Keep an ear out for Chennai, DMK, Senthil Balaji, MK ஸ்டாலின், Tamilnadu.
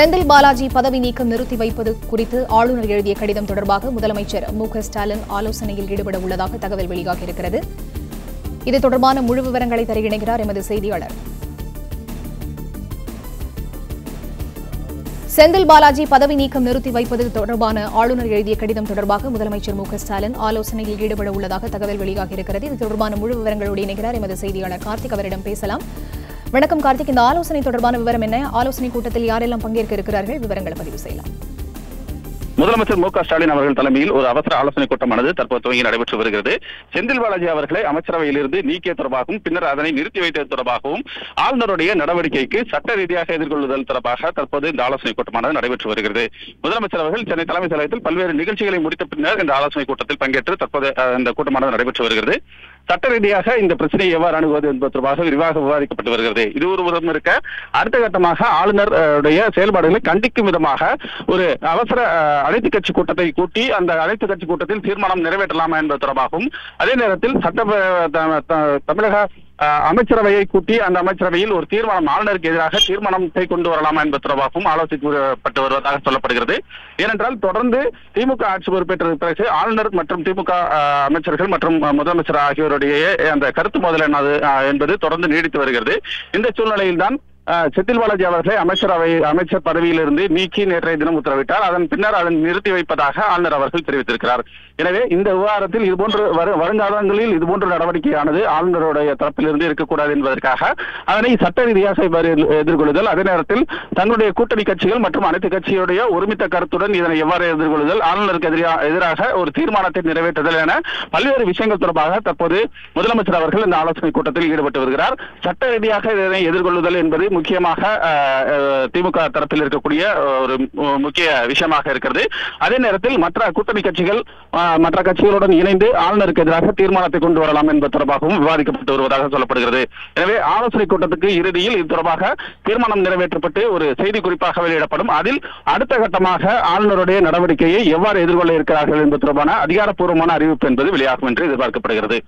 செந்தில் பாலாஜி பதவி நீக்கம் நிறுத்தி வைப்பது குறித்து ஆளுநர் எழுதிய கடிதம் தொடர்பாக முதலமைச்சர் MK ஸ்டாலின் ஆலோசனையில் ஈடுபட உள்ளதாக தகவல் வெளியாகியிருக்கிறது. இது தொடர்பான முழு விவரங்களை தர இணைகிறார் எமது செய்தியாளர். செந்தில் பாலாஜி பதவி நீக்கம் நிறுத்தி வைப்பது தொடர்பான ஆளுநர் எழுதிய கடிதம் தொடர்பாக முதலமைச்சர் MK ஸ்டாலின் ஆலோசனையில் ஈடுபட உள்ளதாக தகவல் வெளியாகியிருக்கிறது. இது தொடர்பான முழு விவரங்களோடு இணைகிறார் எமது செய்தியாளர் கார்த்திக். அவரிடம் பேசலாம். வணக்கம் கார்த்திக், இந்த ஆலோசனை தொடர்பான விவரம் என்ன? ஆலோசனை கூட்டத்தில் யாரெல்லாம் பங்கேற்க இருக்கிறார்கள், விவரங்களை பதிவு செய்யலாம். முதலமைச்சர் MK ஸ்டாலின் அவர்கள் தலைமையில் ஒரு அவசர ஆலோசனைக் கூட்டமானது தற்போது துவங்கி நடைபெற்று வருகிறது. செந்தில் பாலாஜி அவர்களை அமைச்சரவையிலிருந்து நீக்கிய தொடர்பாகவும் பின்னர் அதனை நிறுத்தி வைத்தது தொடர்பாகவும் ஆளுநருடைய நடவடிக்கைக்கு சட்ட ரீதியாக எதிர்கொள்ளுதல் தொடர்பாக தற்போது இந்த ஆலோசனைக் கூட்டமானது நடைபெற்று வருகிறது. முதலமைச்சர் அவர்கள் சென்னை தலைமைச் செயலகத்தில் பல்வேறு நிகழ்ச்சிகளை முடித்த பின்னர் இந்த ஆலோசனைக் கூட்டத்தில் பங்கேற்று தற்போது இந்த கூட்டமானது நடைபெற்று வருகிறது. சட்ட ரீதியாக இந்த பிரச்சனையை எவ்வாறு அணுகுவது என்பது தொடர்பாக விரிவாக விவாதிக்கப்பட்டு வருகிறது. இது ஒரு விதம் இருக்க, அடுத்த கட்டமாக ஆளுநருடைய செயல்பாடுகளை கண்டிக்கும் விதமாக ஒரு அவசர அனைத்து கட்சி கூட்டத்தை கூட்டி அந்த அனைத்து கட்சி கூட்டத்தில் தீர்மானம் நிறைவேற்றலாமா என்பது தொடர்பாகவும், அதே நேரத்தில் தமிழக அமைச்சரவையை கூட்டி அந்த அமைச்சரவையில் ஒரு தீர்மானம் ஆளுநருக்கு எதிராக தீர்மானத்தை கொண்டு வரலாமா என்பது தொடர்பாகவும் ஆலோசிக்கப்பட்டு வருவதாக சொல்லப்படுகிறது. ஏனென்றால் தொடர்ந்து திமுக ஆட்சி பொறுப்பேற்ற பிறகு ஆளுநர் மற்றும் திமுக அமைச்சர்கள் மற்றும் முதலமைச்சர் ஆகியோருடைய அந்த கருத்து மோதல் என்பது தொடர்ந்து நீடித்து வருகிறது. இந்த சூழ்நிலையில்தான் செந்தில் பாலாஜி அவர்களை அமைச்சர் பதவியிலிருந்து நீக்கி நேற்றைய தினம் உத்தரவிட்டார். அதன் பின்னர் அதை நிறுத்தி வைப்பதாக ஆளுநர் அவர்கள் தெரிவித்திருக்கிறார். எனவே இந்த விவகாரத்தில் இதுபோன்று வருங்காலங்களில் இதுபோன்ற நடவடிக்கையானது ஆளுநருடைய தரப்பிலிருந்து இருக்கக்கூடாது என்பதற்காக அதனை சட்ட ரீதியாக எதிர்கொள்ளுதல், அதே நேரத்தில் தங்களுடைய கூட்டணி கட்சிகள் மற்றும் அனைத்து கட்சியுடைய ஒருமித்த கருத்துடன் இதனை எவ்வாறு எதிர்கொள்ளுதல், ஆளுநருக்கு எதிராக ஒரு தீர்மானத்தை நிறைவேற்றுதல் என பல்வேறு விஷயங்கள் தொடர்பாக தற்போது முதலமைச்சர் அவர்கள் இந்த ஆலோசனைக் கூட்டத்தில் ஈடுபட்டு வருகிறார். சட்ட ரீதியாக இதனை எதிர்கொள்ளுதல் என்பது முக்கியமாக திமுக தரப்பில் இருக்கக்கூடிய ஒரு முக்கிய விஷயமாக இருக்கிறது. அதே நேரத்தில் மற்ற கூட்டணி கட்சிகள் மற்ற கட்சிகளுடன் இணைந்து ஆளுநருக்கு எதிராக தீர்மானத்தை கொண்டு வரலாம் என்பது தொடர்பாகவும் விவாதிக்கப்பட்டு வருவதாக சொல்லப்படுகிறது. எனவே ஆலோசனை கூட்டத்துக்கு இறுதியில் இது தொடர்பாக தீர்மானம் நிறைவேற்றப்பட்டு ஒரு செய்தி குறிப்பாக வெளியிடப்படும். அதில் அடுத்த கட்டமாக ஆளுநருடைய நடவடிக்கையை எவ்வாறு எதிர்கொள்ள இருக்கிறார்கள் என்பது தொடர்பான அதிகாரப்பூர்வமான அறிவிப்பு என்பது வெளியாகும் என்று எதிர்பார்க்கப்படுகிறது.